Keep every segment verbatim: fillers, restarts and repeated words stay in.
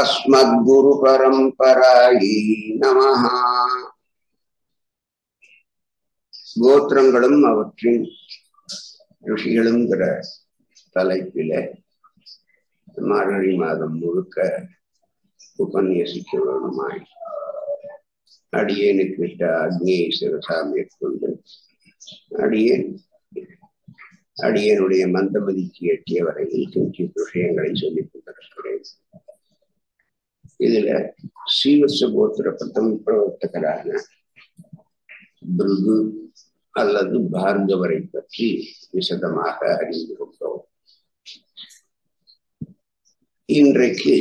अस्मद् गुरु परंपरायि नमः கோத்திரங்களும் அவற்றின் ரிஷிகளுங்கிற தலைப்பிலே மார்கழி மாதம் முழுக்க உபன்யசிக்க வேணுமாய் அடியேனுக்கு விட்ட அக்னியை சிவசாமி கொண்டு அடியேன் அடியனுடைய மந்தமதிக்கு எட்டிய வரையில் கிஞ்சித் விஷயங்களை சொல்லிக் கொண்டிருக்கிறேன். இதுல சீவச கோத்திர பிரதம பிரவர்த்தகரான பிருகு அல்லது பார்கவரை பற்றி விசதமாக அறிந்து கொண்டோம். இன்றைக்கு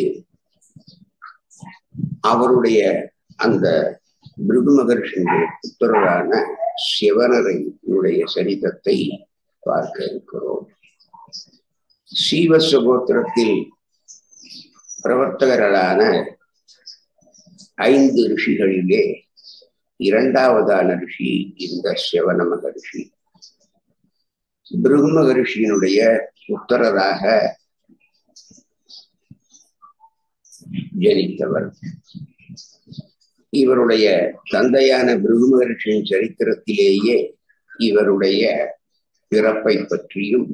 அவருடைய அந்த பிருகு மகர்ஷியுடைய புத்தரான சிவனரையுடைய சரிதத்தை பார்க்க இருக்கிறோம். சீவச கோத்திரத்தில் பிரவர்த்தகர்களான ஐந்து ரிஷிகளிலே இரண்டாவதான ரிஷி இந்த சியவன மகரிஷி. பிருகு மகரிஷியினுடைய புத்திரராக ஜனித்தவர். இவருடைய தந்தையான பிருகு மகரிஷியின் சரித்திரத்திலேயே இவருடைய பிறப்பை பற்றியும்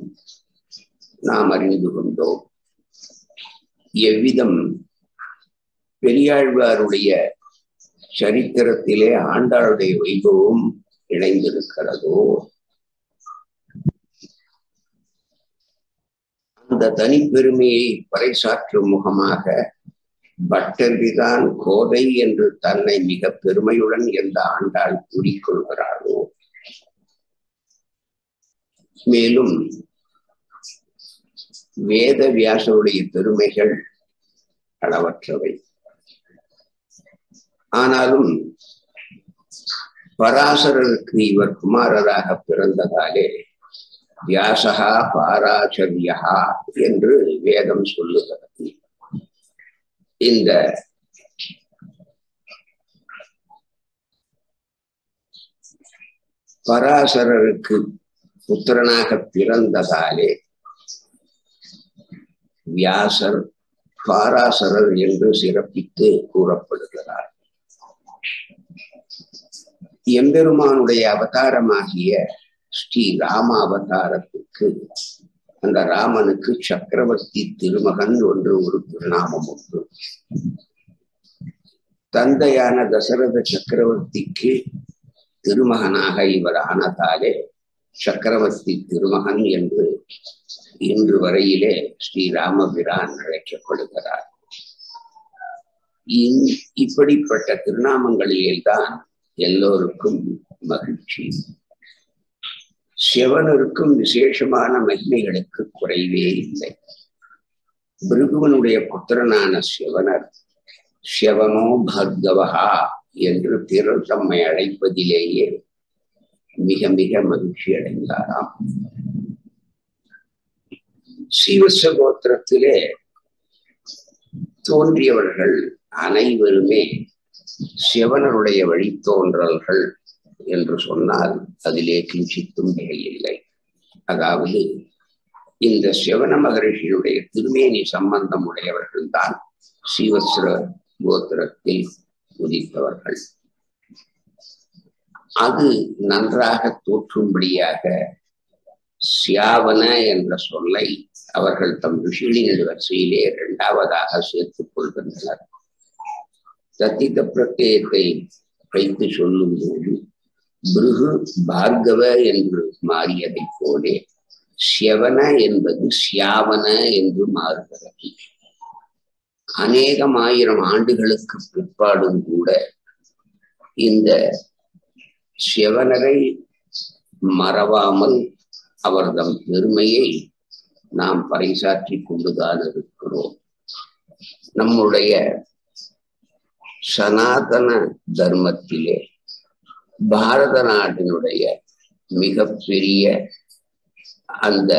நாம் அறிந்து கொண்டோம். எவ்விதம் பெரியாழ்வாருடைய சரித்திரத்திலே ஆண்டாளுடைய வைபவம் இணைந்திருக்கிறதோ அந்த தனிப்பெருமையை பறைசாற்றும் முகமாக பட்டர்விதான் கோதை என்று தன்னை மிக பெருமையுடன் எந்த ஆண்டாள் கூறிக்கொள்கிறாளோ, மேலும் வேத வியாசருடைய பெருமைகள் அளவற்றவை. ஆனாலும் பராசரருக்கு இவர் குமாரராக பிறந்ததாலே வியாசகா பாராச்சரியா என்று வேதம் சொல்லுகிறது. இந்த பராசரருக்கு புத்திரனாக பிறந்ததாலே வியாசர் பாராசரர் என்று சிறப்பித்து கூறப்படுகிறார். எம்பெருமானுடைய அவதாரமாகிய ஸ்ரீ ராம அவதாரத்துக்கு அந்த ராமனுக்கு சக்கரவர்த்தி திருமகன் ஒன்று ஒரு திருநாமம் உண்டு. தந்தையான தசரத சக்கரவர்த்திக்கு திருமகனாக இவர் ஆனதாலே சக்கரவர்த்தி திருமகன் என்று இன்று வரையிலே ஸ்ரீராமபிரான் அழைக்கப்படுகிறார். இப்படிப்பட்ட திருநாமங்களில்தான் எல்லோருக்கும் மகிழ்ச்சி. சிவனருக்கும் விசேஷமான மகிமைகளுக்கு குறைவே இல்லை. பிருகுவனுடைய புத்திரனான சிவனர் சிவமோ பார்கவஹா என்று திரள் தம்மை அழைப்பதிலேயே மிக மிக மகிழ்ச்சி அடைந்தாராம். சீவச கோத்திரத்திலே தோன்றியவர்கள் அனைவருமே சிவனருடைய வழித்தோன்றல்கள் என்று சொன்னால் அதிலே கிஞ்சித்தும் மிகையில்லை. அதாவது இந்த சிவன மகரிஷியுடைய திருமேனி சம்பந்தம் உடையவர்கள் தான் சீவஸ்ர கோத்திரத்தில் உதித்தவர்கள். அது நன்றாக தோற்றும்படியாக சியாவன என்ற சொல்லை அவர்கள் தம் ரிஷிகளின் வரிசையிலே இரண்டாவதாக சேர்த்துக் கொள்கின்றனர். தத்தித பிரத்யத்தை வைத்து சொல்லும் போது பிருகு பார்கவ என்று மாறியதை போலே சியவன என்பது சியாவன என்று மாறுகிறது. அநேகம் ஆயிரம் ஆண்டுகளுக்கு பிற்பாடும் கூட இந்த சியவனரை மறவாமல் அவர்தம் பெருமையை நாம் பறைசாற்றி கொண்டுதான் இருக்கிறோம். நம்முடைய சனாதன தர்மத்திலே பாரத நாட்டினுடைய மிகப்பெரிய அந்த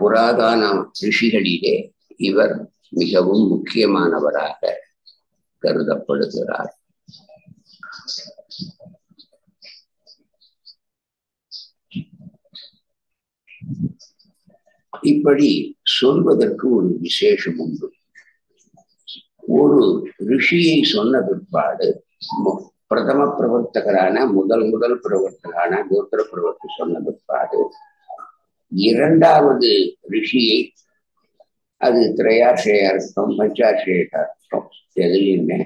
புராதன ரிஷிகளிலே இவர் மிகவும் முக்கியமானவராக கருதப்படுகிறார். இப்படி சொல்வதற்கு ஒரு விசேஷம் உண்டு. ஒரு ரிஷியை சொன்ன பிற்பாடு பிரதம பிரவர்த்தகரான முதல் முதல் பிரவர்த்தகரான கோத்திர பிரவர்த்தர் சொன்ன பிற்பாடு இரண்டாவது ரிஷியை, அது திரையாசையா இருக்கட்டும் பஞ்சாசையா இருக்கட்டும் எதுலையுமே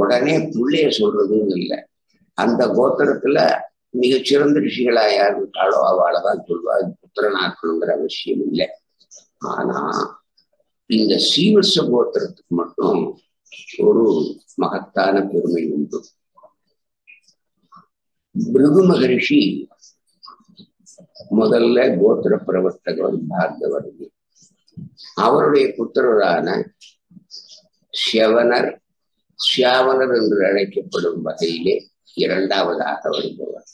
உடனே புள்ளைய சொல்றதுன்னு இல்லை. அந்த கோத்திரத்துல மிகச்சிறந்த ரிஷிகளா யார் இருக்காளோ அவளதான் சொல்வா, அது புத்திரனாக்கணுங்கிற அவசியம் இல்லை. ஆனா இந்த சீவச கோத்திரத்துக்கு மட்டும் ஒரு மகத்தான பெருமை உண்டு. பிருகு மகரிஷி முதல்ல கோத்திர பிரவர்த்தகர் பார்ந்தவர், அவருடைய புத்திரரான சியவனர் சியாவனர் என்று அழைக்கப்படும் வகையிலே இரண்டாவதாக வருபவர்.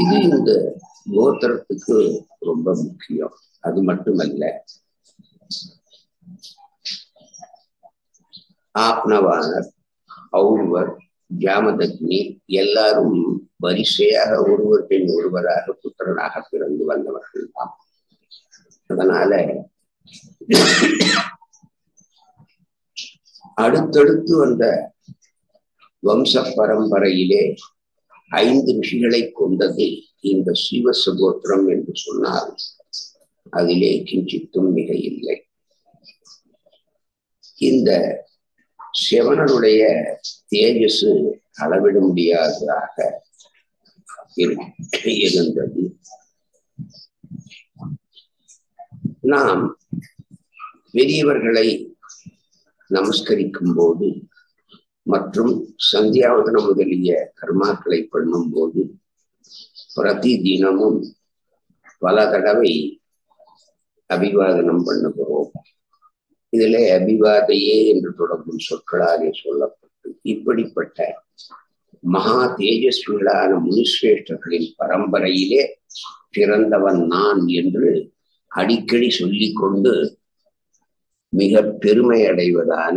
இது இந்த கோத்திரத்துக்கு ரொம்ப முக்கியம். அது மட்டுமல்ல, ஆப்னவானர் அவுர்வர் ஜாமதக்னி எல்லாரும் வரிசையாக ஒருவர் பெண் ஒருவராக புத்திரனாக பிறந்து வந்தவர்கள் தான். அதனால அடுத்தடுத்து வந்த வம்ச பரம்பரையிலே ஐந்து ரிஷிகளை கொண்டது இந்த சீவச கோத்திரம் என்று சொன்னால் அதிலே கிஞ்சித்தும் மிக இல்லை. இந்த சிவனனுடைய தேஜஸ் அளவிட முடியாததாக இருந்தது. நாம் பெரியவர்களை நமஸ்கரிக்கும் போது மற்றும் சந்தியாவதனம் முதலிய கர்மாக்களை பண்ணும் போது பிரதி தினமும் பல தடவை அபிவாதனம் பண்ணுகிறோம். இதிலே அபிவாதையே என்று தொடங்கும் சொற்களாலே சொல்லப்பட்டு இப்படிப்பட்ட மகா தேஜஸ்விகளான முனிஸ்ரேஷ்டர்களின் பரம்பரையிலே பிறந்தவன் நான் என்று அடிக்கடி சொல்லிக்கொண்டு மிக பெருமை அடைவதான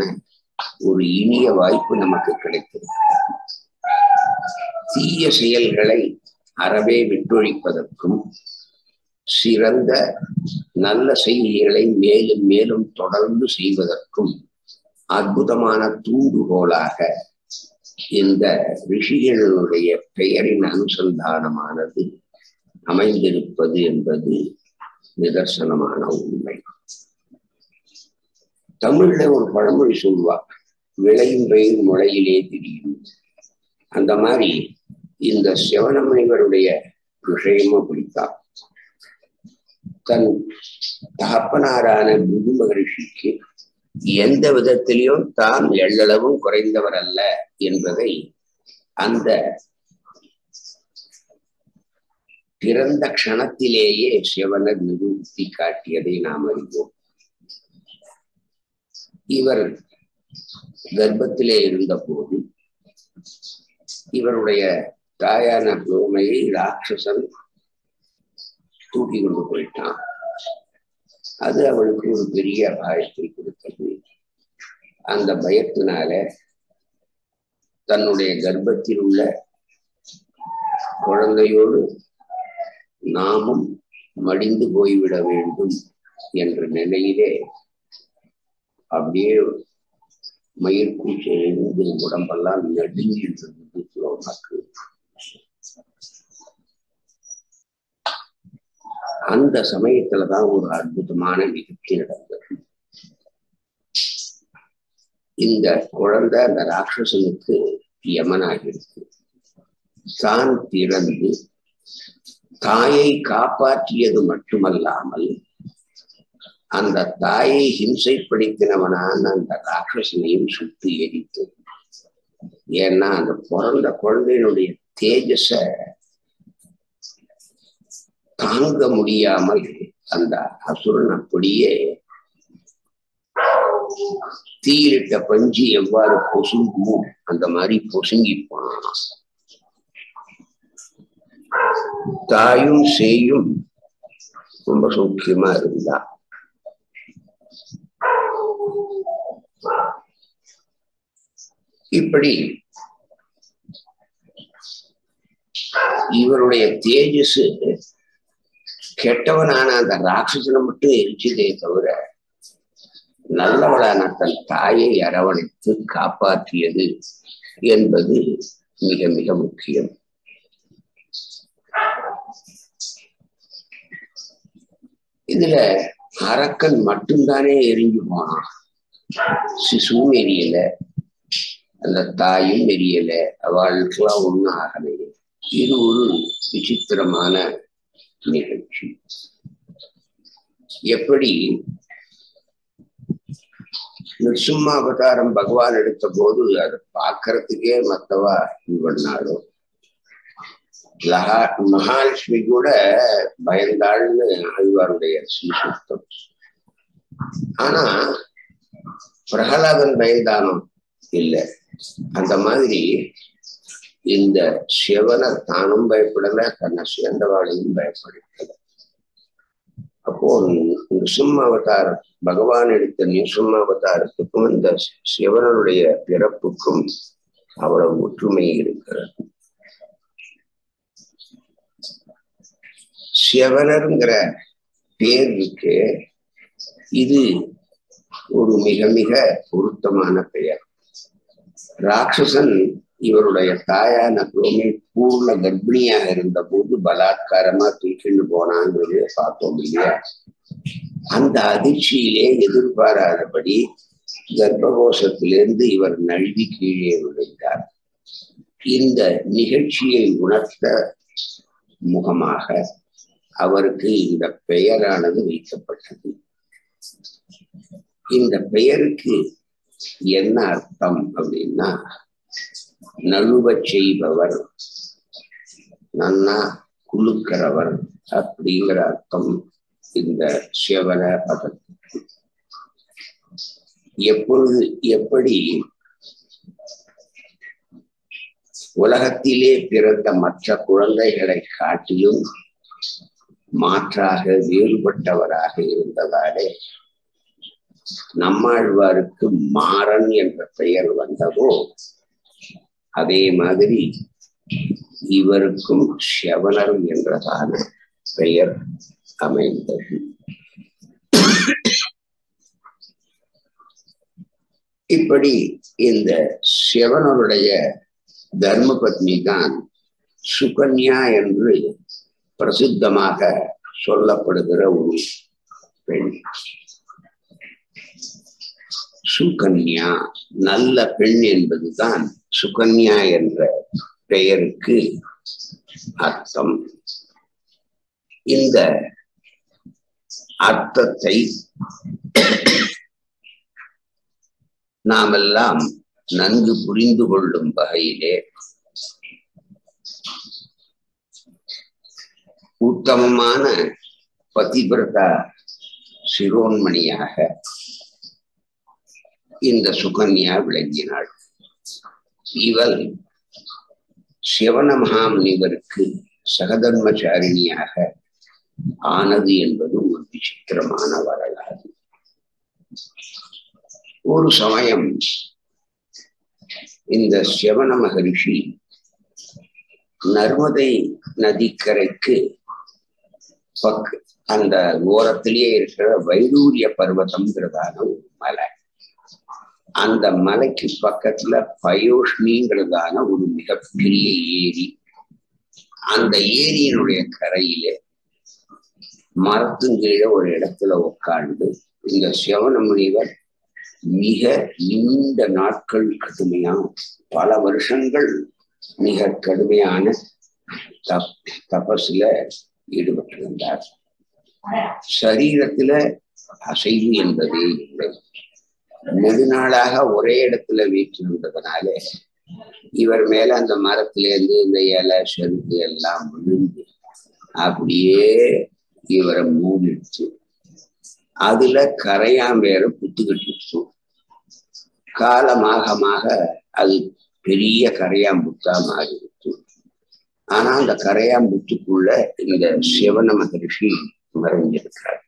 ஒரு இனிய வாய்ப்பு நமக்கு கிடைத்திருக்கிறது. தீய செயல்களை அறவே விட்டொழிப்பதற்கும் சிறந்த நல்ல செய்திகளை மேலும் மேலும் தொடர்ந்து செய்வதற்கும் அற்புதமான தூண்டுகோலாக இந்த ரிஷிகளுடைய பெயரின் அனுசந்தானமானது அமைந்திருப்பது என்பது நிதர்சனமான உண்மை. தமிழ்ல ஒரு பழமொழி சொல்வாங்க, விளையும் பெயர் முளையிலே தெரியும். அந்த மாதிரி இந்த சிவன முனிவருடைய விஷயமும் அப்படித்தான். தன் தகப்பனாரான பிருகு மகரிஷிக்கு எந்த விதத்திலையும் தான் எள்ளளவும் குறைந்தவர் அல்ல என்பதை அந்த பிறந்த க்ஷணத்திலேயே சிவனர் நிரூபித்து காட்டியதை நாம் அறிவோம். இவர் கர்ப்பத்திலே இருந்த போது இவருடைய தாயான பூமையை ராட்சசன் தூக்கி கொண்டு போயிட்டான். அது அவளுக்கு ஒரு பெரிய அபாயத்தை கொடுத்தது. அந்த பயத்தினால தன்னுடைய கர்ப்பத்தில் உள்ள குழந்தையோடு நாமும் மடிந்து போய்விட வேண்டும் என்ற நிலையிலே அப்படியே மயிர்கூச்சை எழுந்து உடம்பெல்லாம் நடுங்கி இருந்தது. அந்த சமயத்துலதான் ஒரு அற்புதமான நிகழ்ச்சி நடந்தது. இந்த குழந்தை அந்த ராட்சசனுக்கு யமனாகிருக்கு. தான் பிறந்து தாயை காப்பாற்றியது மட்டுமல்லாமல் அந்த தாயை ஹிம்சைப்படுத்தினவனான அந்த ராட்சசனையும் சுட்டு எரித்தது. ஏன்னா அந்த பிறந்த குழந்தையினுடைய தேஜஸ தாங்க முடியாமல் அந்த அசுரன் அப்படியே தீயிட்ட பஞ்சு எவ்வாறு பொசுங்குமோ அந்த மாதிரி பொசுங்கி போனான். தாயும் சேயும் ரொம்ப சௌக்கியமா இருந்தா. இப்படி இவருடைய தேஜஸ் கெட்டவனான அந்த ராட்சசனை மட்டும் எரிச்சதே தவிர நல்லவளான தன் தாயை அரவணைத்து காப்பாற்றியது என்பது மிக மிக முக்கியம். இதுல அரக்கன் மட்டும்தானே எரிஞ்சு போனான், சிசுவும் எரியல, அந்த தாயும் எரியல, அவளுக்கெல்லாம் ஒன்றும் ஆகலையே. இது ஒரு விசித்திரமான நிகழ்ச்சி. எப்படி நிர்சும்மா அவதாரம் பகவான் எடுத்த போது அதை பார்க்கறதுக்கே மத்தவா இவனாலோ, மகாலட்சுமி கூட பயந்தாள்னு ஆழ்வாருடைய சீசத்தம். ஆனா பிரகலாதன் பயந்தானம் இல்லை. அந்த மாதிரி இந்த சிவனை தானும் பயப்படல, தன்னை சேர்ந்தவாளையும் பயப்படுத்தல. அப்போ நிருசிம்ம அவதாரம் பகவான் எடுத்த நிருசிம்ம அவதாரத்துக்கும் இந்த சிவனுடைய பிறப்புக்கும் அவ்வளவு ஒற்றுமை இருக்கிறது. சிவனருங்கிற பேருக்கு இது ஒரு மிக மிக பொருத்தமான பெயர். ராட்சசன் இவருடைய தாயான பூமி பூர்ண கர்ப்பிணியாக இருந்த போது பலாத்காரமா தூக்கிண்டு போனாங்கிறத பார்த்தோம் இல்லையா? அந்த அதிர்ச்சியிலே எதிர்பாராதபடி கர்ப்பகோஷத்திலிருந்து இவர் நழுவி கீழே விழுந்தார். இந்த நிகழ்ச்சியை உணர்த்த முகமாக அவருக்கு இந்த பெயரானது வைக்கப்பட்டது. இந்த பெயருக்கு என்ன அர்த்தம் அப்படின்னா, நழுவ செய்பவர், நன்னா குலுக்கிறவர் அப்படிங்கிற அர்த்தம் இந்த சிவன பதத்துக்கு. எப்பொழுது எப்படி உலகத்திலே பிறந்த மற்ற குழந்தைகளை காட்டியும் மாற்றாக வேறுபட்டவராக இருந்ததாலே நம்மாழ்வாருக்கு மாறன் என்ற பெயர் வந்ததோ, அதே மாதிரி இவருக்கும் சிவனரும் என்றதான பெயர் அமைந்தது. இப்படி இந்த சிவனருடைய தர்ம பத்னி தான் சுகன்யா என்று பிரசித்தமாக சொல்லப்படுகிற ஒரு பெண். சுகன்யா நல்ல பெண் என்பதுதான் சுகன்யா என்ற பெயருக்கு அர்த்தம். இந்த அர்த்தத்தை நாமெல்லாம் நன்கு புரிந்து கொள்ளும் வகையிலே உத்தமமான பதிவிரதா சிரோன்மணியாக இந்த சுகன்யா விளங்கினாள். இவள் சிவன மகாமுனிவருக்கு சகதர்மச்சாரிணியாக ஆனது என்பது ஒரு விசித்திரமான வரலாறு. ஒரு சமயம் இந்த சிவன மகரிஷி நர்மதை நதிக்கரைக்கு பக் அந்த ஓரத்திலேயே இருக்கிற வைடூரிய பர்வதம்ங்கிறதான ஒரு மலை, அந்த மலைக்கு பக்கத்துல பயோஷ்ணிங்கிறதான ஒரு மிகப்பெரிய ஏரி, அந்த ஏரியினுடைய கரையிலே மரத்துங்கீழே ஒரு இடத்துல உட்கார்ந்து இந்த சிவன முனிவர் மிக நீண்ட நாட்கள் கடுமையான பல வருஷங்கள் மிக கடுமையான தப் தபஸ்ல ஈடுபட்டிருந்தார். சரீரத்துல அசைவு என்பதே இல்லை. நெடுநாளாக ஒரே இடத்துல வீற்றிருந்ததுனாலே இவர் மேல அந்த மரத்திலேருந்து இந்த இலை செருப்பு எல்லாம் விழுந்து அப்படியே இவரை மூடிடுச்சு. அதுல கரையான் வேற புத்துக்கிட்டு காலமாகமாக அது பெரிய கரையான் புத்தா மாறிடுச்சு. ஆனா அந்த கரையான் புத்துக்குள்ள இந்த சிவன மகரிஷி மறைஞ்சிருக்கிறார்.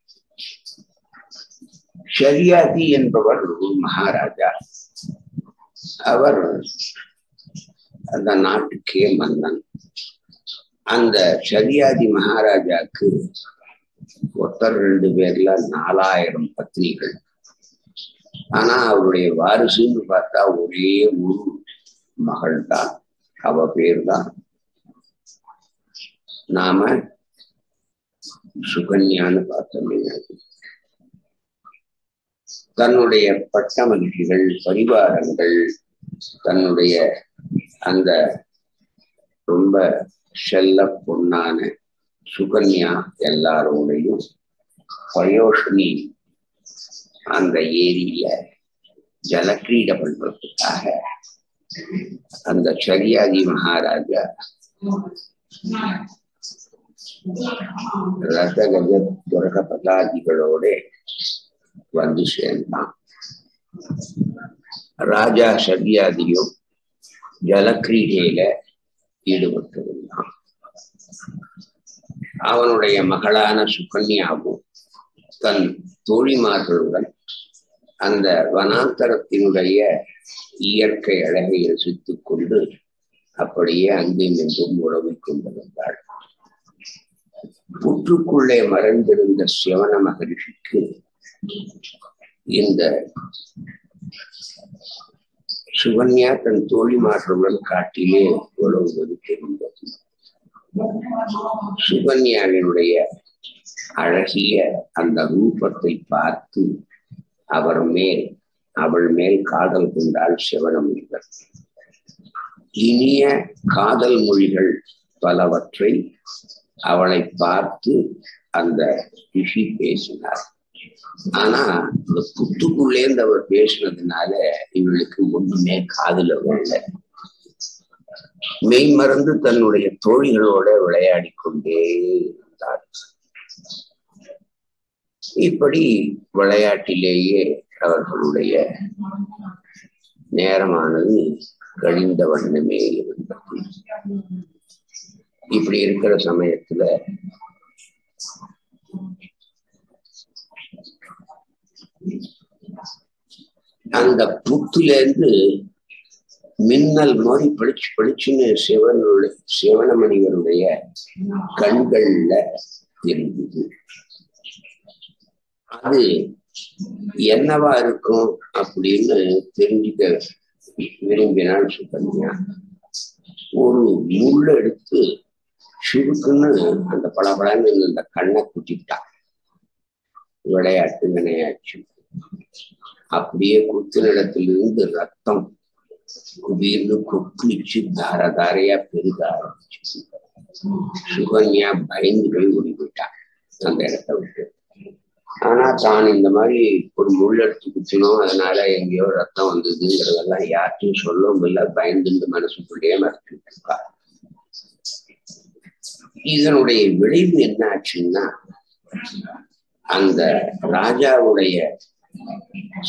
சரியாதி என்பவர் ஒரு மகாராஜா, அவர் அந்த நாட்டுக்கே மன்னன். அந்த சரியாதி மகாராஜாக்கு ஒருத்தர் ரெண்டு பேர்ல நாலாயிரம் பத்னிகள். ஆனா அவருடைய வாரிசுன்னு பார்த்தா ஒரே ஒரு மகள் தான். அவ பேர் தான் நாம சுகன்யான்னு பார்த்தோமே. தன்னுடைய பட்ட மகிழ்ச்சிகள், பரிவாரங்கள், தன்னுடைய அந்த ரொம்ப செல்ல பொண்ணான சுகன்யா எல்லாரோடையும் பயோஷினி அந்த ஏரியில ஜலக்கிரீட பண்றதுக்காக அந்த சரியாதி மகாராஜா ரதகஜ துரக பதாதிகளோட வந்து சேர்ந்தான். ராஜா சரியாதியும் ஜலக்கிரீடையில ஈடுபட்டிருந்தான். அவனுடைய மகளான சுகன்யாவும் தன் தோழிமார்களுடன் அந்த வனாந்தரத்தினுடைய இயற்கை அழகை ரசித்துக் கொண்டு அப்படியே அங்கும் இங்கும் உறவிக் கொண்டிருந்தாள். புற்றுக்குள்ளே மறைந்திருந்த சிவன மகரிஷிக்கு இந்த சுகன்யா தன் தோழிமார்களுடன் காட்டிலே உறவுவது தெரிந்தது. சுகன்யாவினுடைய அழகிய அந்த ரூபத்தை பார்த்து அவர் மேல் அவள் மேல் காதல் கொண்டாள் சிவனமுனிவர். இனிய காதல் மொழிகள் பலவற்றை அவளை பார்த்து அந்த ரிஷி பேசினார். ஆனா இந்த புத்துக்குள்ளேந்து அவர் பேசினதுனால இவளுக்கு ஒண்ணுமே காதல வரல. மெய் மறந்து தன்னுடைய தோழிகளோட விளையாடி கொண்டே இருந்தார். இப்படி விளையாட்டிலேயே அவர்களுடைய நேரமானது கழிந்த வண்ணமே இருந்தது. இப்படி இருக்கிற சமயத்துல அந்த புத்திலேருந்து மின்னல் மாதிரி படிச்சு படிச்சுன்னு சிவனுடைய சிவனமணிவருடைய கண்கள்ல தெரிந்தது. அது என்னவா இருக்கும் அப்படின்னு தெரிஞ்சுக்க விரும்பினாள் சுகன்யா. ஒரு முள் எடுத்து சுருக்குன்னு அந்த பளபளன்னு அந்த கண்ணை குத்திட்டான். விளையாட்டு வினையாச்சு. அப்படியே குத்தின இடத்திலிருந்து ரத்தம் குபீர்னு கொப்பிச்சு தார தாரையா பெருக ஆரம்பிச்சு. சுகன்யா பயந்து போய் ஓடிவிட்டான் அந்த இடத்த விட்டு. ஆனா தான் இந்த மாதிரி ஒரு முள் எடுத்து குத்தினோம், அதனால எங்கேயோ ரத்தம் வந்ததுங்கிறதெல்லாம் யார்ட்டையும் சொல்லவும் இல்லை. பயந்துண்டு மனசுக்குள்ளேயே மறைச்சுட்டு இருக்கா. இதனுடைய விளைவு என்ன ஆச்சுன்னா, அந்த ராஜாவுடைய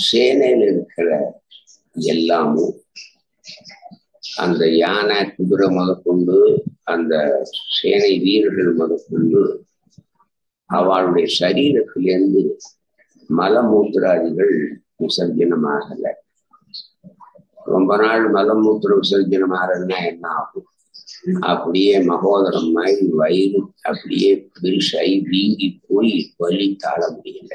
சேனையில் இருக்கிற எல்லாமும் அந்த யானை குதிரை முதற்கொண்டு அந்த சேனை வீரர்கள் முதற்கொண்டு அவளுடைய சரீரத்திலிருந்து மலமூத்திராதிகள் விசர்ஜனமாகல. ரொம்ப நாள் மலமூத்திர விசர்ஜனமாகலன்னா என்ன ஆகும்? அப்படியே மகோதரம் மாதிரி வயிறு அப்படியே பெருசாகி வீங்கி போய் வலி தாழ முடியல.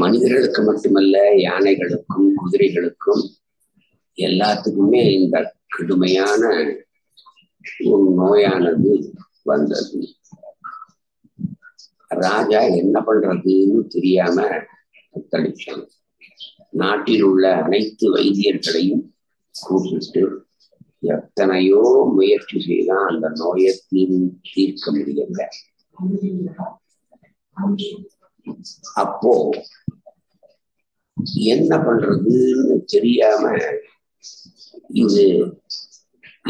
மனிதர்களுக்கு மட்டுமல்ல, யானைகளுக்கும் குதிரைகளுக்கும் எல்லாத்துக்குமே இந்த கடுமையான ஒரு நோயானது வந்தது. ராஜா என்ன பண்றதுன்னு தெரியாம தத்தளிச்சான். நாட்டில் உள்ள அனைத்து வைத்தியர்களையும் கூப்பிட்டு எத்தனையோ முயற்சி செய்தான், அந்த நோயை தீர் தீர்க்க முடியல. அப்போ என்ன பண்றதுன்னு தெரியாம இது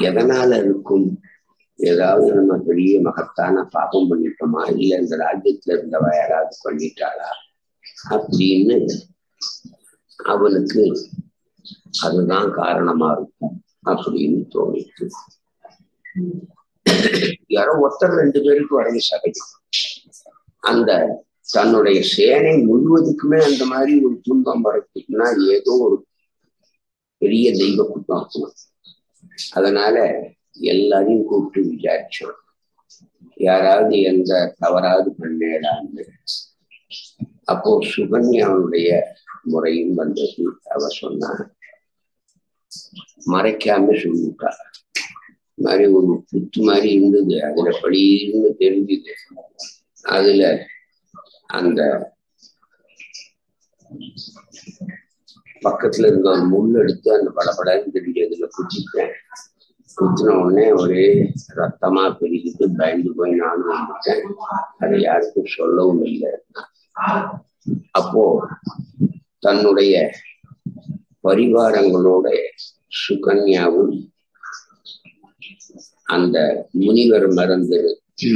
எதனால இருக்கும்? ஏதாவது நம்ம பெரிய மகத்தான பாபம் பண்ணிட்டோமா, இல்ல இந்த ராஜ்யத்துல இருந்தவ யாராவது பண்ணிட்டாளா அப்படின்னு அவனுக்கு அதுதான் காரணமா இருக்கும் அப்படின்னு தோணிட்டு. யாரோ ஒருத்தர் ரெண்டு பேருக்கு வரைய சகஜம். அந்த தன்னுடைய சேனை முழுவதுக்குமே அந்த மாதிரி ஒரு துன்பம் வரத்துக்குன்னா ஏதோ ஒரு பெரிய தெய்வ குற்றம். அதனால எல்லாரையும் கூப்பிட்டு விசாரிச்சோம், யாராவது என்ற தவறாவது பண்ணிடாது. அப்போ சுகன்யாவுடைய முறையும் வந்தது. அவ சொன்னா மறைக்காம சொல்லிட்டா, மாதிரி ஒரு புத்து மாதிரி இருந்தது, அதுல படின்னு தெரிஞ்சுது. அதுல அந்த பக்கத்துல இருந்த ஒரு முள் எடுத்து அந்த படப்படாதுன்னு தெரிஞ்சதுல குச்சிட்டேன். குத்தின உடனே ஒரே ரத்தமா பெருகிட்டு பயந்து போய் நானும் வந்துட்டேன். அதை யாருக்கும் சொல்லவும் இல்லை. அப்போ தன்னுடைய பரிவாரங்களோட சுகன்யாவும் அந்த முனிவர் மறந்து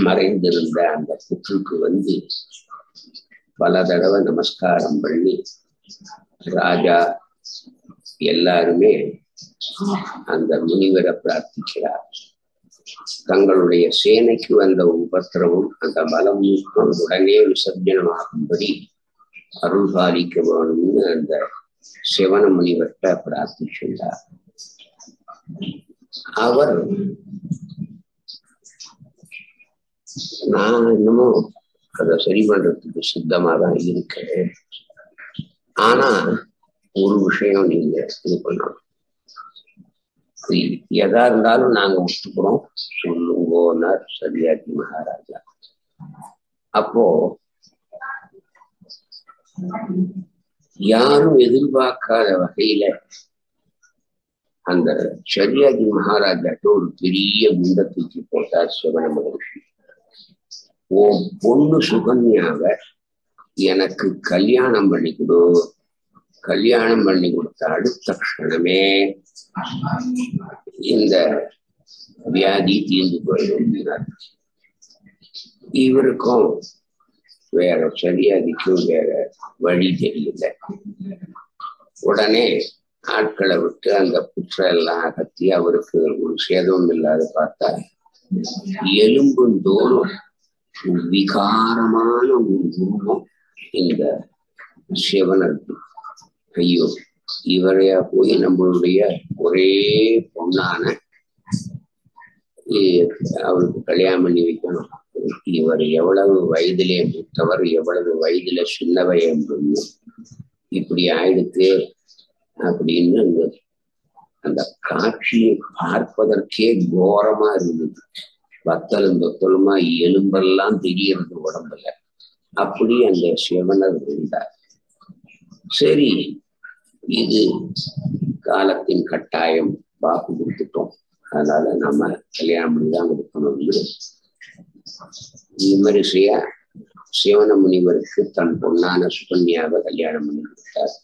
மறைந்திருந்த அந்த புற்றுக்கு வந்து பல தடவை நமஸ்காரம் பண்ணி, ராஜா எல்லாருமே அந்த முனிவரை பிரார்த்திக்கிறார். தங்களுடைய சேனைக்கு வந்த உபத்திரமும் அந்த பலம் உடனே விசர்ஜனமாகும்படி அருள் பாலிக்க வேணும்னு அந்த சிவன முனிவர்கிட்ட பிரார்த்திச்சுள்ளார். அவர் நான் இன்னமும் அதை சரி பண்றதுக்கு சித்தமா தான் இருக்கிறேன், ஆனா ஒரு விஷயம் நீங்க இது பண்ணணும், எதா இருந்தாலும் நாங்க ஒத்துக்கிறோம் சொல்லுங்கன்னார் சரியாஜி மகாராஜா. அப்போ யாரும் எதிர்பார்க்காத வகையில அந்த சரியாஜி மகாராஜாட்ட ஒரு பெரிய குண்டை தூக்கி போட்டார் சிவன மகரிஷி. ஓ பொண்ணு சுகன்யாவை எனக்கு கல்யாணம் பண்ணி கொடு, கல்யாணம் பண்ணி கொடுத்த அடுத்த க்ஷணமே இந்த வியாதி தீர்ந்து போயிடும். இவருக்கும் வேற சரியாதிக்கும் வேற வழி தெரியல. உடனே ஆட்களை விட்டு அந்த புற்ற எல்லாம் அகற்றி அவருக்கு ஒரு சேதமும் இல்லாத பார்த்தா, எலும்பும் தோறும் விகாரமான ஒரு குருவம் இந்த சிவனுக்கு. ஐயோ, இவரையா போய் நம்மளுடைய ஒரே பொண்ணான அவருக்கு கல்யாணம் பண்ணி வைக்கணும், இவர் எவ்வளவு வயதிலே மூத்தவர் எவ்வளவு வயதில சின்னவை அப்படின்னு இப்படி ஆயிடுத்து அப்படின்னு அந்த அந்த காட்சியை பார்ப்பதற்கே கோரமா இருந்தது. வத்தலும் தொத்தலுமா எலும்பெல்லாம் தெரியறது உடம்புல. அப்படி அந்த சிவனர் இருந்தார். சரி, இது காலத்தின் கட்டாயம், வாக்கு கொடுத்துட்டோம், அதனால நம்ம கல்யாணம் பண்ணிதான் கொடுக்கணும்னு விமரிசையா சிவன முனிவருக்கு தன் பொண்ணான சுகன்யாவை கல்யாணம் பண்ணி கொடுத்தார்.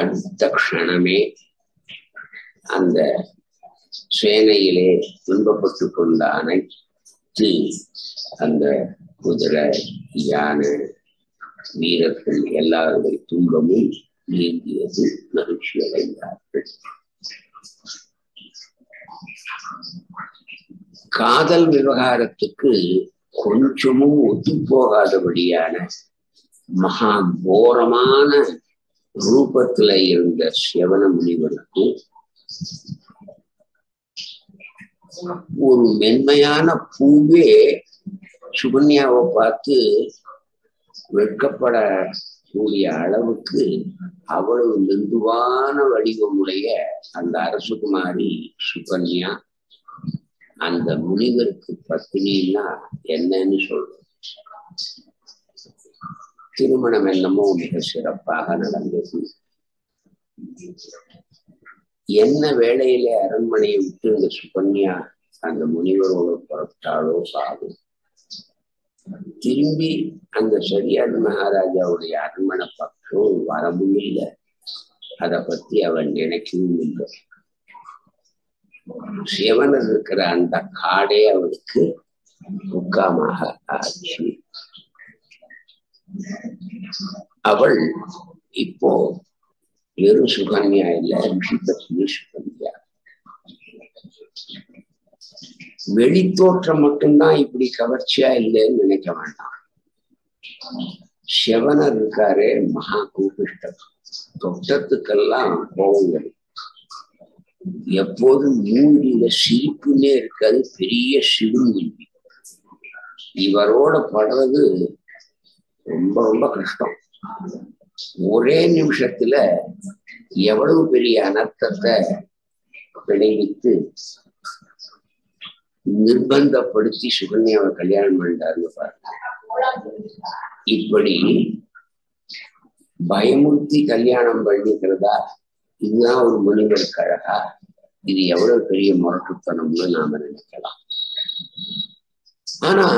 அடுத்த க்ஷணமே அந்த சேனையிலே துன்பப்பட்டு கொண்ட அனைத்து அந்த குதிரை யானை வீரர்கள் எல்லாருடைய துன்பமும் நீங்கியது, மகிழ்ச்சி அடைந்தார்கள். காதல் விவகாரத்துக்கு கொஞ்சமும் ஒத்துப்போகாதபடியான மகா கோரமான ரூபத்துல இருந்த சிவன முனிவருக்கு ஒரு மென்மையான பூவே சுகன்யாவை பார்த்து வெட்கப்பட கூடிய அளவுக்கு அவ்வளவு மெதுவான வடிவமுடைய அந்த அரசகுமாரி சுகன்யா அந்த முனிவருக்கு பத்தினா என்னன்னு சொல்றோம். திருமணம் என்னமோ மிக சிறப்பாக நடந்தது. என்ன வேளையிலே அரண்மனையை விட்டு இந்த சுகன்யா அந்த முனிவரோடு புறப்பட்டாலோ சாகும். திரும்பி அந்த சரியாஜி மகாராஜாவுடைய அரண்மனை பக்கம் வரவும் இல்லை. அதை பத்தி அவன் நினைக்கவும் இல்லை. சிவனர் இருக்கிற அந்த காடே அவளுக்கு துக்கமாக ஆச்சு. அவள் இப்போ வெறும் சுகன்யா இல்லை, ரிஷிபத்னி சுகன்யா. வெளித்தோற்றம் மட்டும்தான் இப்படி கவர்ச்சியா இல்லைன்னு நினைக்க வேண்டாம். சிவனர் இருக்காரே மகா கோபிஷ்டர், தோற்றத்துக்கெல்லாம் கோபங்கள், எப்போதும் மூழ்கில சிரிப்புன்னே இருக்காது, பெரிய சிடுங்குருவி. இவரோட படுறது ரொம்ப ரொம்ப கஷ்டம். ஒரே நிமிஷத்துல எவ்வளவு பெரிய அனர்த்தத்தை விளைவித்து நிர்பந்தப்படுத்தி சுகன்யாவை கல்யாணம் பண்ணிட்டாருன்னு பாருங்க. இப்படி பயமுறுத்தி கல்யாணம் பண்ணிக்கிறதா? இதுதான் ஒரு மனிதனுக்கு அழகா? இது எவ்வளவு பெரிய முரட்டுத்தனம்னு நாம நினைக்கலாம். ஆனா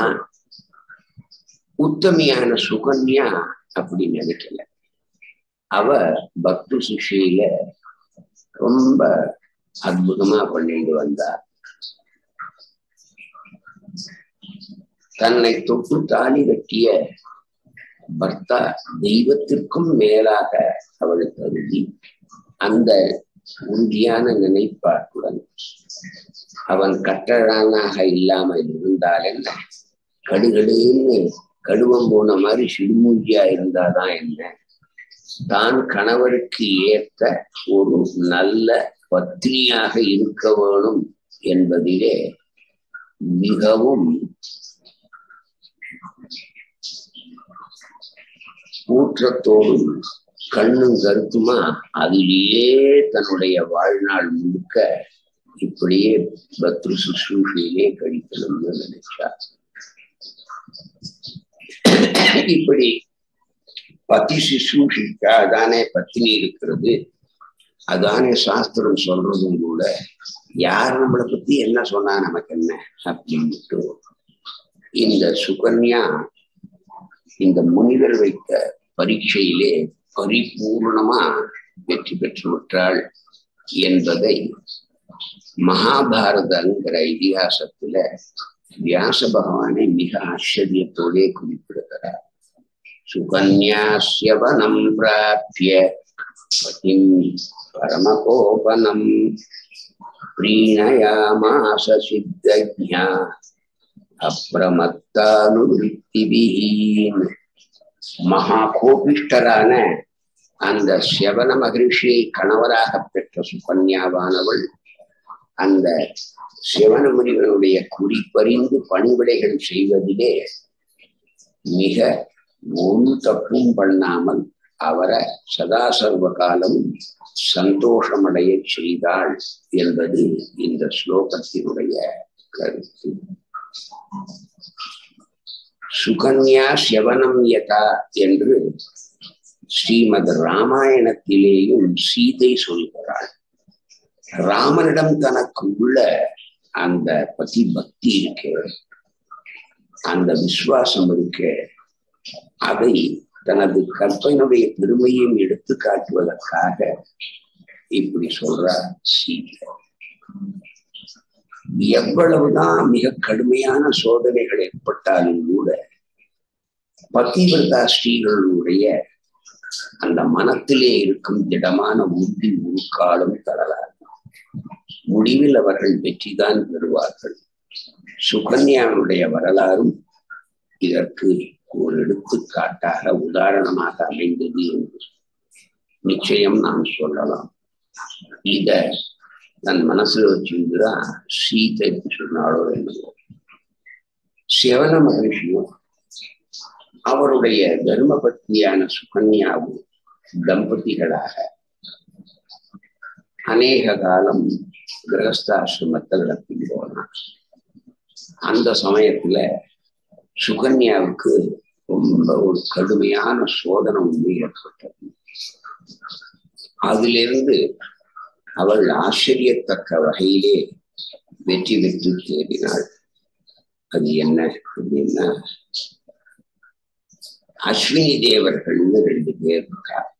உத்தமியான சுகன்யா அப்படி நினைக்கல. அவ பக்தி சிஷையில ரொம்ப அற்புதமா பண்ணிட்டு வந்தா. தன்னை தொட்டு தாலி கட்டிய பர்த்தா தெய்வத்திற்கும் மேலாக அவளை கருதி அந்த உறுதியான நினைப்பாட்டுடன் அவன் கட்டழனாக இல்லாமல் இருந்தால் என்ன, கடுகடுன்னு கடுவம் போன மாதிரி சிடுமூஞ்சியா இருந்தாதான் என்ன, தான் கணவருக்கு ஏற்ற ஒரு நல்ல பத்னியாக இருக்க வேணும் என்பதிலே மிகவும் கூற்றத்தோடும் கண்ணும் கருத்துமா அதிலேயே தன்னுடைய வாழ்நாள் முழுக்க இப்படியே பத்ரு சுசூஷையிலே கழிக்கணும்னு நினைச்சார். இப்படி பத்தி சுசூஷிக்கா அதானே பத்தினி இருக்கிறது, அதானே சாஸ்திரம் சொல்றதும் கூட. யார் நம்மளை பத்தி என்ன சொன்னா நமக்கு என்ன அப்படின்ட்டு இந்த சுகன்யா இந்த முனிவர் வைத்த பரீட்சையிலே பரிபூர்ணமா வெற்றி பெற்று விட்டாள் என்பதை மகாபாரதங்கிற இதிகாசத்துல வியாச பகவானை மிக ஆச்சரியத்தோடே குறிப்பிடுகிறார். சுகன்யாஸ்யவனம் பிராப்திய பதிம் பரமகோபனம் பிரீணயாமாச சித்தஜ்ஞா அப்பிரமத்தானுவித்திபிஹீன். மகா கோபிஷ்டரான அந்த சியவன மகரிஷியை கணவராக பெற்ற சுகன்யாவானவள் அந்த சியவன முனிவனுடைய குறிப்பறிந்து பணிவிடைகள் செய்வதிலே மிக ஒரு தப்பும் பண்ணாமல் அவரை சதா சர்வ காலம் சந்தோஷமடைய செய்தாள் என்பது இந்த ஸ்லோகத்தினுடைய கருத்து. சுகன்யா சியவனம் யதா என்று ஸ்ரீமத் ராமாயணத்திலேயும் சீதை சொல்கிறாள். ராமனிடம் தனக்கு உள்ள அந்த பதி பக்தி இருக்கிறது, அந்த விசுவாசம் இருக்கு. அதை தனது கற்பனுடைய பெருமையும் எடுத்து காட்டுவதற்காக இப்படி சொல்றார் சீதை. எவ்வளவுதான் மிக கடுமையான சோதனைகள் ஏற்பட்டாலும் கூட பதிவிரதா ஸ்ரீகளுடைய அந்த மனத்திலே இருக்கும் திடமான உறுதி ஒரு காலம் தளராது. முடிவில் அவர்கள் வெற்றிதான் பெறுவார்கள். சுகன்யாவுடைய வரலாறும் இதற்கு ஒரு எடுத்துக்காட்டாக உதாரணமாக அமைந்தது என்று நிச்சயம் நாம் சொல்லலாம். இத தன் மனசுல வச்சுதான் சீதை சொன்னாலோ என்னவோ. சியவன மகரிஷியும் அவருடைய தர்ம பத்னியான சுகன்யாவும் தம்பதிகளாக அநேக காலம் கிரகஸ்தாசிரமத்தில் நடத்தி போனார். அந்த சமயத்துல சுகன்யாவுக்கு ரொம்ப ஒரு கடுமையான சோதனை ஒன்று ஏற்பட்டது. அதிலிருந்து அவள் ஆச்சரியத்தக்க வகையிலே வெற்றி பெற்று தேடினாள். அது என்ன அப்படின்னா, அஸ்வினி தேவர்கள்னு ரெண்டு பேர் இருக்கார்.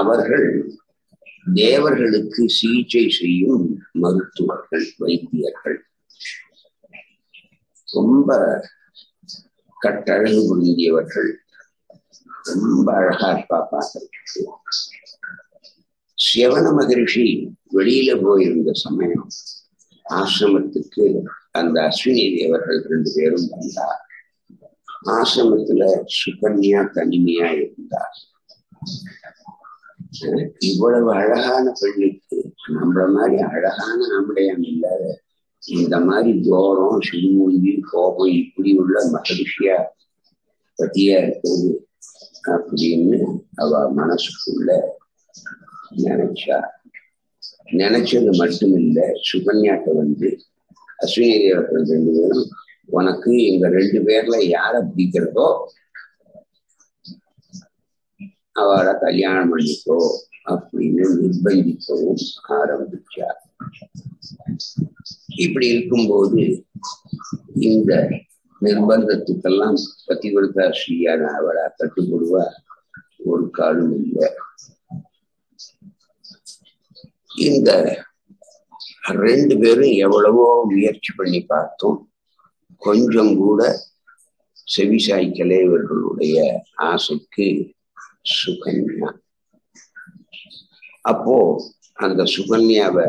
அவர்கள் தேவர்களுக்கு சிகிச்சை செய்யும் மருத்துவர்கள், வைத்தியர்கள். ரொம்ப கட்டழகு புரிந்தியவர்கள், ரொம்ப அழகா இருப்பாப்பார்கள். சியவன மகரிஷி வெளியில போயிருந்த சமயம் ஆசிரமத்துக்கு அந்த அஸ்வினி தேவர்கள் ரெண்டு பேரும் வந்தார். ஆசிரமத்துல சுகன்யா தனிமையா இருந்தார். இவ்வளவு அழகான பெண்ணுக்கு நம்மள மாதிரி அழகான ஆம்படையம் இல்லாத இந்த மாதிரி கோரம் சிறுமொழி கோபம் இப்படி உள்ள மகரிஷியா பத்தியா இருக்குது அப்படின்னு அவ மனசுக்குள்ள நினைச்சா. நினைச்சது மட்டும் இல்லை, சுகன்யாட்ட வந்து அஸ்வினி தேவர்கள் ரெண்டு பேரும் உனக்கு எங்க ரெண்டு பேர்ல யார பிடிக்கிறதோ அவளை கல்யாணம் பண்ணிக்கோ அப்படின்னு நிர்பந்திக்கவும் ஆரம்பிச்சார். இப்படி இருக்கும்போது இந்த நிர்பந்தத்துக்கெல்லாம் பத்திவிரதா ஸ்ரீயான அவளை கட்டுப்படுவா ஒரு காலம் இல்லை. இந்த ரெண்டு பேரும் எவ்வளவோ முயற்சி பண்ணி பார்த்தோம், கொஞ்சம் கூட செவிசாய்க்கலே இவர்களுடைய ஆசைக்கு சுகன்யா. அப்போ அந்த சுகன்யாவை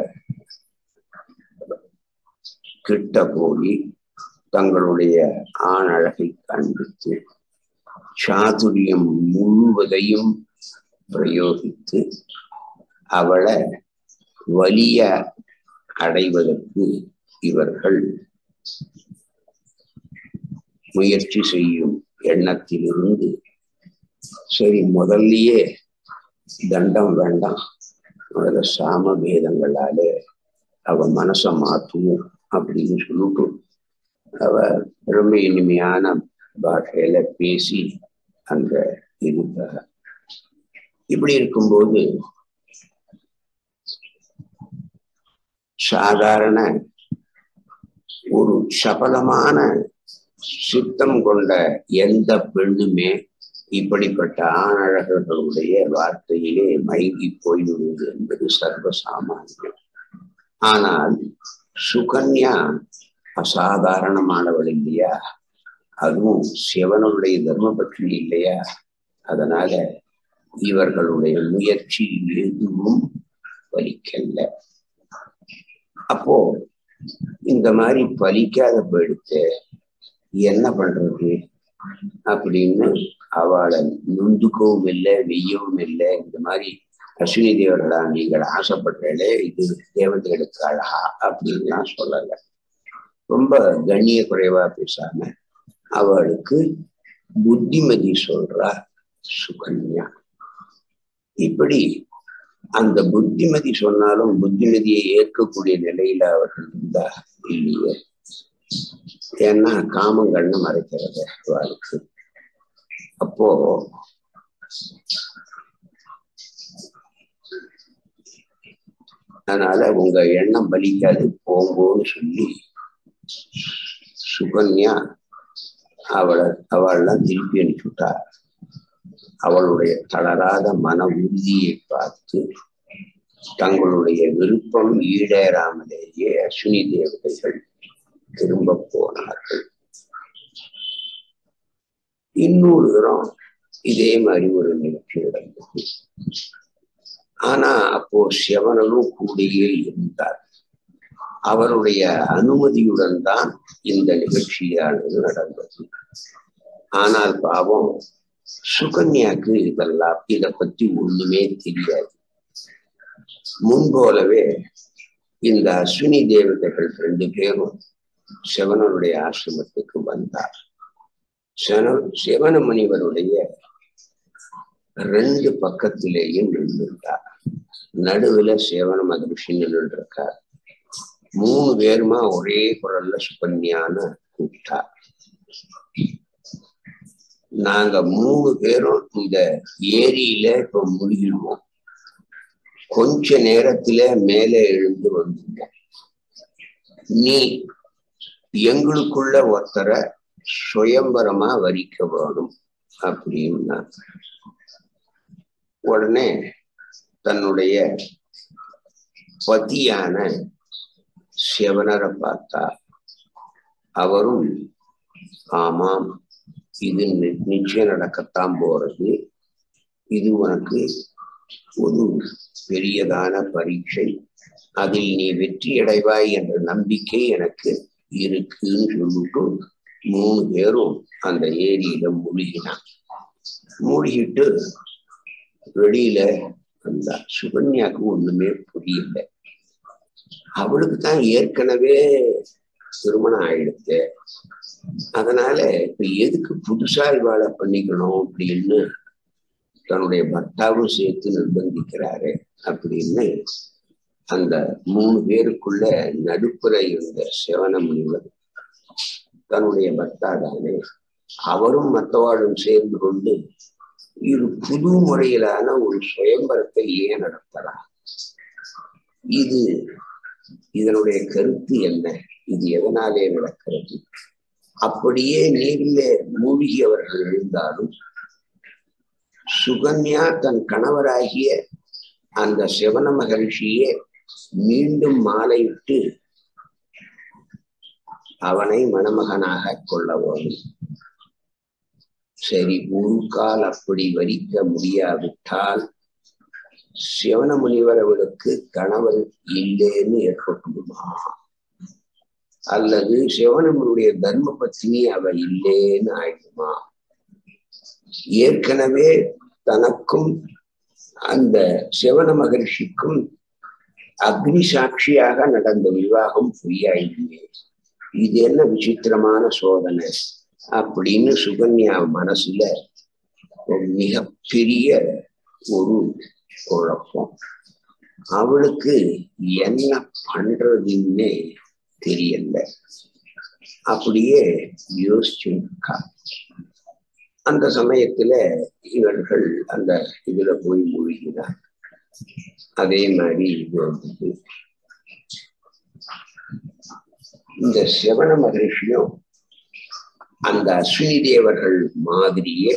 கிட்ட போய் தங்களுடைய ஆண் அழகை காண்பித்து சாதுரியம் முழுவதையும் பிரயோகித்து அவளை வலிய அடைவதற்கு இவர்கள் முயற்சி செய்யும் எண்ணத்திலிருந்து சரி முதல்லையே தண்டம் வேண்டாம், முதல்ல சாம பேதங்களாலே அவ மனசை மாற்றுவோம் அப்படின்னு சொல்லிட்டு அவ ரொம்ப இனிமையான பாஷையில பேசி அங்க இருப்ப. இப்படி இருக்கும்போது சாதாரண ஒரு சபலமான சித்தம் கொண்ட எந்த பெண்ணுமே இப்படிப்பட்ட ஆணழகர்களுடைய வார்த்தையிலே மயங்கி போய்விடுவது என்பது சர்வசாமான்யம். ஆனால் சுகன்யா அசாதாரணமானவள் இல்லையா, அதுவும் சிவனுடைய தர்மபக்தி இல்லையா, அதனால இவர்களுடைய முயற்சி எதுவும் பலிக்கல்ல. அப்போ இந்த மாதிரி பலிக்காத போயிடுத்து என்ன பண்றது அப்படின்னு அவளை நொந்துக்கவும் இல்லை வெய்யவும் இல்லை. இந்த மாதிரி அஸ்வினி தேவர்களா நீங்கள் ஆசைப்பட்டாலே இது தேவதைகளுக்கு அழகா அப்படின்லாம் சொல்லலை, ரொம்ப கண்ணிய குறைவா பேசாம அவளுக்கு புத்திமதி சொல்றா சுகன்யா. இப்படி அந்த புத்திமதி சொன்னாலும் புத்திமதியை ஏற்கக்கூடிய நிலையில அவர்கள் இருந்தா இல்லையே, ஏன்னா காமங்கண்ணு மறைக்கிறது அவளுக்கு. அப்போ அதனால உங்க எண்ணம் பலிக்காது போங்கன்னு சொல்லி சுகன்யா அவளை அவள்லாம் திருப்பி அனுப்பிச்சுட்டா. அவளுடைய தளராத மன உறுதியை பார்த்து தங்களுடைய விருப்பம் ஈடேறாமலேயே அஸ்வினி தேவதைகள் திரும்ப போனார்கள். இன்னொரு தரம் இதே மாதிரி ஒரு நிகழ்ச்சி நடந்தது. ஆனா அப்போ சிவனும் கூடியே இருந்தார், அவருடைய அனுமதியுடன் தான் இந்த நிகழ்ச்சியானது நடந்தது. ஆனால் பாவம் சுகன்யாக்கு இதெல்லாம் இதை பத்தி ஒண்ணுமே தெரியாது. முன்போலவே இந்த அஸ்வினி தேவதைகள் ரெண்டு பேரும் சிவனனுடைய ஆசிரமத்துக்கு வந்தார். சிவன சிவன முனிவருடைய ரெண்டு பக்கத்திலேயும் நின்றுட்டார், நடுவுல சிவன மகரிஷி நின்றுருக்கார். மூணு பேருமா ஒரே குரல்ல சுகன்யான கூப்பிட்டார். நாங்க மூணு பேரும் இந்த ஏரியில இப்ப முடிவோம், கொஞ்ச நேரத்துல மேலே எழுந்து வந்துடுவோம், நீ எங்களுக்குள்ள ஒருத்தரை சுயம்பரமா வரிக்க வேணும் அப்படின்னா. உடனே தன்னுடைய பதியான சிவனரை பார்த்தா அவரும் ஆமாம் இது நிச்சயம் நடக்கத்தான் போறது, இது உனக்கு ஒரு பெரியதான பரீட்சை, அதில் நீ வெற்றி அடைவாய் என்ற நம்பிக்கை எனக்கு இருக்குன்னு சொல்லிட்டு மூணு பேரும் அந்த ஏரியில மூழ்கினான். மூழ்கிட்டு வெளியில அந்த சுகன்யாவுக்கு ஒண்ணுமே புரியல. அவளுக்கு தான் ஏற்கனவே திருமணம் ஆயிடுச்சு. அதனால இப்ப எதுக்கு புதுசா இவாளை பண்ணிக்கணும் அப்படின்னு தன்னுடைய பர்த்தாவும் சேர்த்து நிர்பந்திக்கிறாரு அப்படின்னு அந்த மூணு பேருக்குள்ள நடுப்புற இருந்த சிவன முனிவர் தன்னுடைய பர்த்தா தானே, அவரும் மற்றவாளும் சேர்ந்து கொண்டு இது புது முறையிலான ஒரு சுயம்பரத்தை ஏன் நடத்தலாம், இது இதனுடைய கருத்து என்ன, இது எதனாலே நடக்கிறது, அப்படியே நீரிலே மூழ்கியவர்கள் இருந்தாலும் சுகன்யா தன் கணவராகிய அந்த சிவன மகரிஷியே மீண்டும் மாலையிட்டு அவனை மணமகனாக கொள்ளவும். சரி, ஒரு கால் அப்படி வரிக்க முடியாவிட்டால் சிவன முனிவர் அவளுக்கு கணவர் இல்லைன்னு ஏற்பட்டுமா, அல்லது சிவனமுடைய தர்ம பத்னி அவள் இல்லேன்னு ஆயிடுமா, ஏற்கனவே தனக்கும் அந்த சிவன மகரிஷிக்கும் அக்னி சாட்சியாக நடந்த விவாகம் பொய்யாயிடுமே, இது என்ன விசித்திரமான சோதனை அப்படின்னு சுகன்யா மனசுல மிகப்பெரிய ஒரு குழப்பம். அவளுக்கு என்ன பண்றதுன்னே தெரியல. அப்படியே யோசிச்சுக்கா. அந்த சமயத்துல இவர்கள் அந்த இதுல போய் மூழ்கினார். அதே மாதிரி இது வந்து இந்த சிவன மகரிஷியும் அந்த அஸ்வினி தேவர்கள் மாதிரியே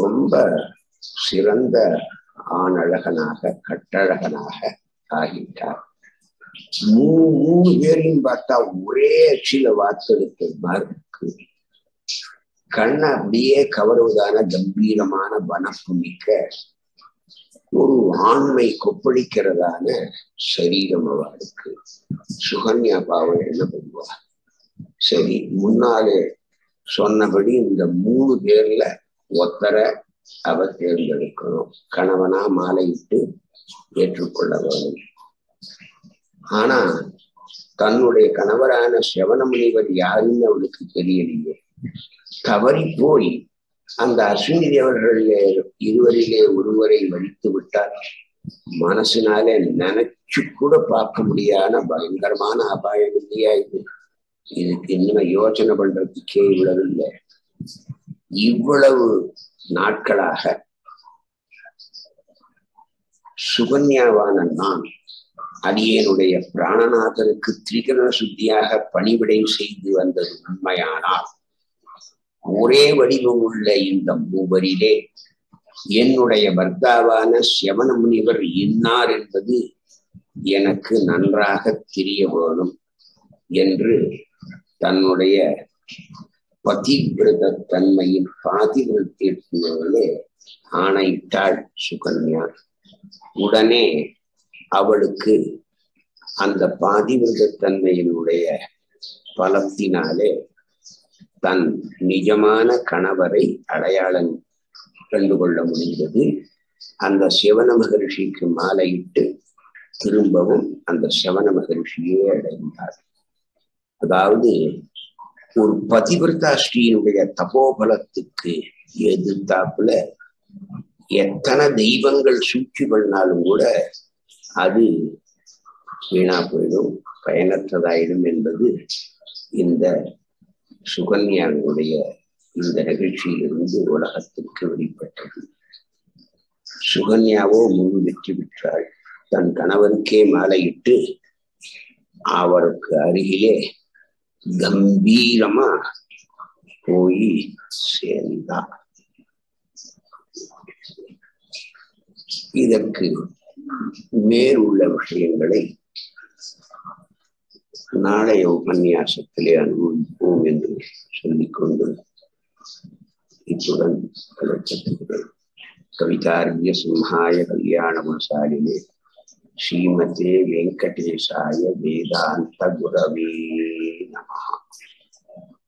ரொம்ப சிறந்த ஆணழகனாக கட்டழகனாக ஆகிட்டார். மூணு மூணு பேரையும் பார்த்தா ஒரே அச்சில வார்த்தெடுத்த மாதிரி இருக்கு. கண்ணை அப்படியே கவருவதான கம்பீரமான வனப்புமிக்க ஒரு ஆண்மை கொப்பளிக்கிறதான சரீரம் அவருக்கு. சுகன்யா பாவம் என்ன பண்ணுவார்? சரி, முன்னாலே சொன்னபடி இந்த மூணு பேர்ல ஒத்தரை அவ தேர்ந்தெடுக்கணும், கணவனா மாலையிட்டு ஏற்றுக்கொள்ள வேண்டும். ஆனா தன்னுடைய கணவரான சிவன முனிவர் யாருன்னு அவளுக்கு தெரியலையே. தவறி போய் அந்த அஸ்வினி தேவர்களிலே இருவரிலே ஒருவரை வலித்து விட்டார். மனசினாலே நினைச்சு கூட பார்க்க முடியாத பயங்கரமான அபாயம் இல்லையா இது? இதுக்கு இன்னும் யோசனை பண்றதுக்கே இவ்வளவு இல்லை. இவ்வளவு நாட்களாக சுகன்யாவான நான் அடியனுடைய பிராணநாதனுக்கு திரிகரண சுத்தியாக பணிவிடை செய்து வந்தது உண்மையானால், ஒரே வடிவம் உள்ள இந்த மூவரிலே என்னுடைய பர்த்தாவான சிவன முனிவர் இன்னார் என்பது எனக்கு நன்றாக தெரிய வேணும் என்று தன்னுடைய பதிவிரத தன்மையின் பாதிவிரத்திலே ஆணையிட்டாள் சுகன்யா. உடனே அவளுக்கு அந்த பாதிவிரத தன்மையினுடைய பலத்தினாலே தன் நிஜமான கணவரை அடையாளம் கண்டு கொள்ள முடிந்தது. அந்த சிவன மகரிஷிக்கு மாலையிட்டு திரும்பவும் அந்த சிவன மகரிஷியே அடைந்தார். அதாவது ஒரு பதிவிரதா ஸ்ரீயினுடைய தபோபலத்துக்கு எதிர்த்தாப்புல எத்தனை தெய்வங்கள் சூழ்ச்சி பண்ணாலும் கூட அது வீணா போயிடும், பயனற்றதாயிடும் என்பது இந்த சுகன்யாவினுடைய இந்த நிகழ்ச்சியிலிருந்து உலகத்திற்கு வெளிப்பட்டது. சுகன்யாவோ முழு வெற்றி பெற்றாள். தன் கணவனுக்கே மாலையிட்டு அவருக்கு அருகிலே கம்பீரமா போய் சேர்ந்தா. இதற்கு மேலுள்ள விஷயங்களை நாளைய உபன்யாசத்திலே அனுபவிப்போம் என்று சொல்லிக்கொண்டு இத்துடன் கவிதார்ய சிம்ஹாய கல்யாண மசாலிலே श्रीमते वेंकटेशाय वेदांत गुरवे नमः।